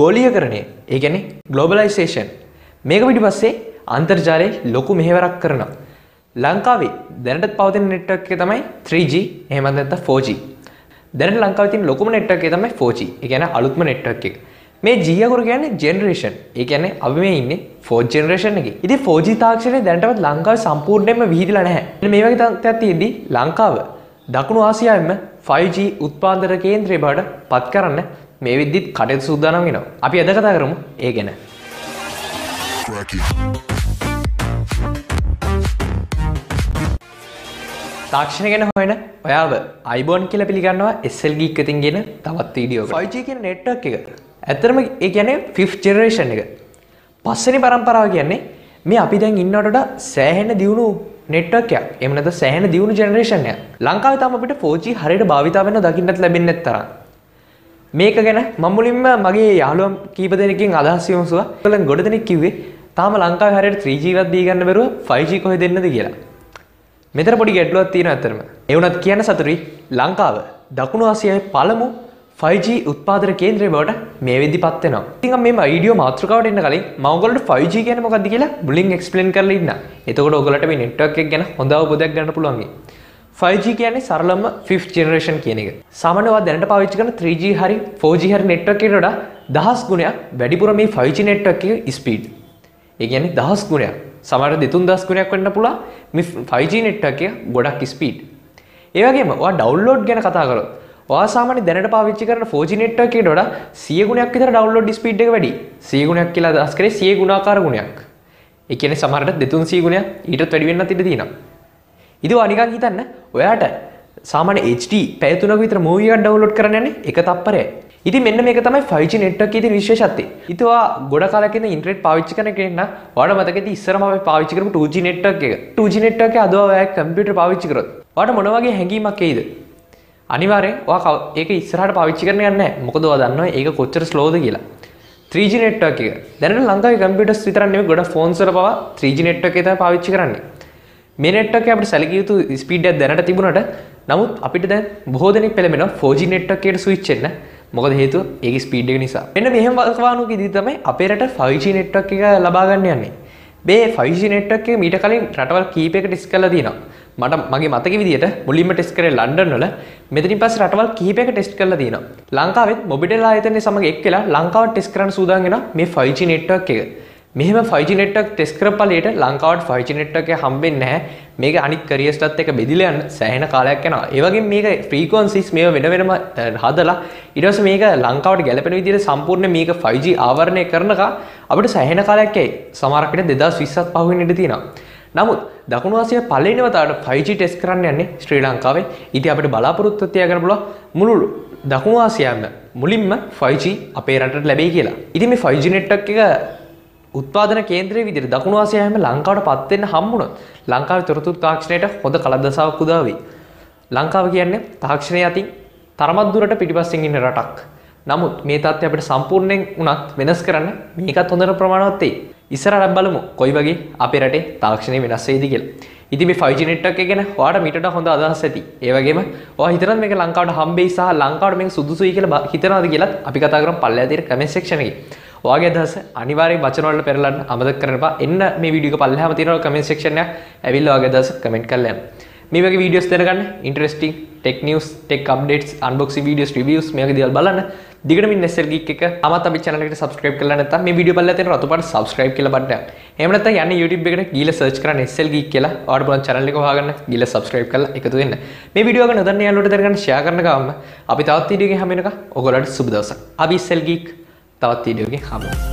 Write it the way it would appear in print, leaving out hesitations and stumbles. ගෝලීයකරණය ඒ කියන්නේ ග්ලෝබලයිසේෂන් මේක පිටිපස්සේ අන්තර්ජාලයේ ලොකු මෙහෙවරක් කරනවා ලංකාවේ දැනට පවතින නෙට්වර්ක් එක තමයි 3G එහෙම නැත්නම් 4G දැනට ලංකාවේ තියෙන ලොකුම නෙට්වර්ක් එක තමයි 4G ඒ කියන්නේ අලුත්ම නෙට්වර්ක් එක මේ G අකුර කියන්නේ ජෙනරේෂන් ඒ කියන්නේ අපි මේ ඉන්නේ 4th ජෙනරේෂන් එකේ ඉතින් 4G තාක්ෂණය දැනටවත් ලංකාවේ සම්පූර්ණයෙන්ම විහිදලා නැහැ මේ වගේ තත්ත්වයක් තියෙද්දී ලංකාව දකුණු ආසියාවෙම 5G උත්පාදන කේන්ද්‍රය බවට පත් කරන්න මේ විද්දිත් කටයුතු සූදානම් වෙනවා. අපි අද කතා කරමු ඒ ගැන. තාක්ෂණය ගැන හොයන ඔයාව අයිබෝන් කියලා පිළිගන්නවා SL Geek එකෙන් ගෙන තවත් වීඩියෝ එකක්. 5G කියන නෙට්වර්ක් එක. ඇත්තටම ඒ කියන්නේ 5th generation එක. පස්වෙනි පරම්පරාව කියන්නේ මේ අපි දැන් ඉන්නවට වඩා සෑහෙන දියුණු නෙට්වර්ක් එකක්. එහෙම නැත්නම් සෑහෙන දියුණු ජෙනරේෂන් එකක්. ලංකාවේ තාම අපිට 4G හරියට භාවිතා වෙන්න දකින්නත් ලැබෙන්නේ නැතරම්. මේක ගැන මම මුලින්ම මගේ යාළුවම් කීප දෙනෙක්ගෙන් අදහස් යොමුසුවා. ඒගොල්ලන් ගොඩ දෙනෙක් කිව්වේ තාම ලංකාවේ හරියට 3G වත් දී ගන්න බැරුව 5G කොහෙද දෙන්නද කියලා. මෙතන පොඩි ගැටලුවක් තියෙනවා අතරම. ඒ වුණත් කියන්න සතුටුයි ලංකාව දකුණු ආසියාවේ පළමු 5G උත්පාදන කේන්ද්‍රය බවට මේ වෙද්දිපත් වෙනවා. ඉතින් මේ වීඩියෝ මාතෘකාවට එන්න කලින් මම ඔයගොල්ලන්ට 5G කියන්නේ මොකක්ද කියලා මුලින් එක්ස්ප්ලেইন කරලා ඉන්න. එතකොට ඔයගොල්ලන්ට මේ නෙට්වර්ක් එක ගැන හොඳ අවබෝධයක් ගන්න පුළුවන්. 5G කියන්නේ සරලම 5th generation කියන එක. සාමාන්‍යව දැනට පාවිච්චි කරන 3G හරි 4G හරි network එකට වඩා 1000 ගුණයක් වැඩිපුර මේ 5G network එකේ speed. ඒ කියන්නේ 1000 ගුණයක්. සමහරවිට 2-3 ගුණයක් වෙන්න පුළුවන් මේ 5G network එක ගොඩක් speed. ඒ වගේම ඔයා download ගැන කතා කරොත් ඔයා සාමාන්‍ය දැනට පාවිච්චි කරන 4G network එකට වඩා 100 ගුණයක් විතර download speed එක වැඩි. 100 ගුණයක් කියලා අදහස් කරේ 100 ගුණාකාර ගුණයක්. ඒ කියන්නේ සමහරවිට 200 ගුණයක් ඊටත් වැඩි වෙන්නත් ඉඩ තියෙනවා. ඉතින් අනිකක් හිතන්න ඔයාට සාමාන්‍ය HD පැය 3ක විතර මූවි එකක් ඩවුන්ලෝඩ් කරන්න යන්නේ එක තප්පරයයි. ඉතින් මෙන්න මේක තමයි 5G network එකේ තියෙන විශේෂත්වය. ඉතින් ඔයා ගොඩ කාලයක් ඉඳන් ඉන්ටර්නෙට් පාවිච්චි කරන කෙනෙක් නම් ඔයාට මතකයි ඉස්සරම අපි පාවිච්චි කරපු 2G network එක. 2G network එකේ අද ඔයා කම්පියුටර් පාවිච්චි කරොත් ඔයාට මොන වගේ හැඟීමක් එයිද? අනිවාර්යෙන් ඔයා ඒක ඉස්සරහට පාවිච්චි කරන්න යන්නේ නැහැ. මොකද ඔයා දන්නවා ඒක කොච්චර slowද කියලා. 3G network එක. දැනට ලංකාවේ කම්පියුටර්ස් විතරක් නෙවෙයි ගොඩක් phones වල පවා 3G network එක තමයි පාවිච්චි කරන්නේ. මේ නෙට්වර්ක් එක අපිට සැලකිය යුතු ස්පීඩ් එක දැනට තිබුණාට නමුත් අපිට දැන් බොහෝ දෙනෙක් පෙළඹෙනවා 4G නෙට්වර්ක් එකට ස්විච් වෙන්න. මොකද හේතුව ඒකේ ස්පීඩ් එක නිසා. මෙන්න මෙහෙම වකවානුකෙදී තමයි අපේ රට 5G නෙට්වර්ක් එක ලබා ගන්න යන්නේ. මේ 5G නෙට්වර්ක් එක මීට කලින් රටවල් කීපයක ටෙස්ට් කරලා තියෙනවා. මට මගේ මතකෙ විදිහට මුලින්ම ටෙස්ට් කරේ ලන්ඩන් වල. මෙතනින් පස්සේ රටවල් කීපයක ටෙස්ට් කරලා තියෙනවා. ලංකාවෙත් මොබිටෙල් ආයතනය සමග එක් වෙලා ලංකාව ටෙස්ට් කරන්න සූදානම් වෙනවා මේ 5G නෙට්වර්ක් එක. මෙහෙම 5G network test කරපළේට ලංකාවට 5G network එක හම්බෙන්නේ නැහැ. මේක අනිත් carriers-ටත් එක බෙදලා යන සෑහෙන කාලයක් යනවා. ඒ වගේම මේක frequencies මේව වෙන වෙනම හදලා ඊට පස්සේ මේක ලංකාවට ගැලපෙන විදිහට සම්පූර්ණ මේක 5G ආවරණය කරනකම් අපිට සෑහෙන කාලයක් යයි. සමහරක් විට 2020ත් පහුවෙන්න ඉඩ තියෙනවා. නමුත් දකුණු ආසියාවේ පළවෙනි වතාවට 5G test කරන්න යන්නේ ශ්‍රී ලංකාවේ. ඉතින් අපිට බලාපොරොත්තු තියාගන්න පුළුවන් මුළු දකුණු ආසියාවේ මුලින්ම 5G අපේ රටට ලැබෙයි කියලා. ඉතින් මේ 5G network එක උත්පාදන කේන්ද්‍රයේ විදිහට දකුණු ආසියාවේම ලංකාවට පත් වෙන්න හම්බුනොත් ලංකාවේ තොරතුරු තාක්ෂණයට හොඳ කලදසාවක් උදා වෙයි. ලංකාව කියන්නේ තාක්ෂණය අතින් තරමක් දුරට පිටිපස්සෙන් ඉන්න රටක්. නමුත් මේ තත්ත්වය අපිට සම්පූර්ණයෙන් උනත් වෙනස් කරන්න මේකත් හොඳට ප්‍රමාණවත් වෙයි. ඉස්සරහට බලමු කොයි වගේ අපේ රටේ තාක්ෂණය වෙනස් වෙයිද කියලා. ඉතින් මේ 5G network එක ගැන ඔයාට මීටට හොඳ අදහස් ඇති. ඒ වගේම ඔයා හිතනවද මේක ලංකාවට හම්බෙයි සහ ලංකාවට මේක සුදුසුයි කියලා හිතනවද කියලා අපි කතා කරමු පල්ලෙහා තියෙන comment section එකේ. ඔයාගේ අදහස අනිවාර්යෙන් වචන වලට පෙරලන්න අමතක කරන්න එපා. එන්න මේ වීඩියෝ එක පල්ලෙහාම තියෙන කමෙන්ට් සෙක්ෂන් එක ඇවිල්ලා ඔයාගේ අදහස කමෙන්ට් කරලා යන්න. මේ වගේ වීඩියෝස් දැනගන්න interesting tech news, tech updates, unboxing videos, reviews මේ වගේ දේවල් බලන්න. දිගටම ඉන්න SL Geek එක. අමත් අපි channel එකට subscribe කරලා නැත්නම් මේ වීඩියෝ පල්ලෙහා තියෙන රතු පාට subscribe කියලා බට්ටයක්. එහෙම නැත්නම් යන්න YouTube එකට ගිහලා search කරන්න SL Geek කියලා. ඔයාලට පුළුවන් channel එක හොයාගන්න. ගිහලා subscribe කරලා එකතු වෙන්න. මේ වීඩියෝ එක නොදන්න යාළුවෝට දැනගන්න share කරන ගමන් අපි තවත් වීඩියෝ එකකින් හමු වෙනකම් ඔයගොල්ලන්ට සුබ දවසක්. අපි SL Geek තවත් වීඩියෝ එකකින් හමු වෙනවා.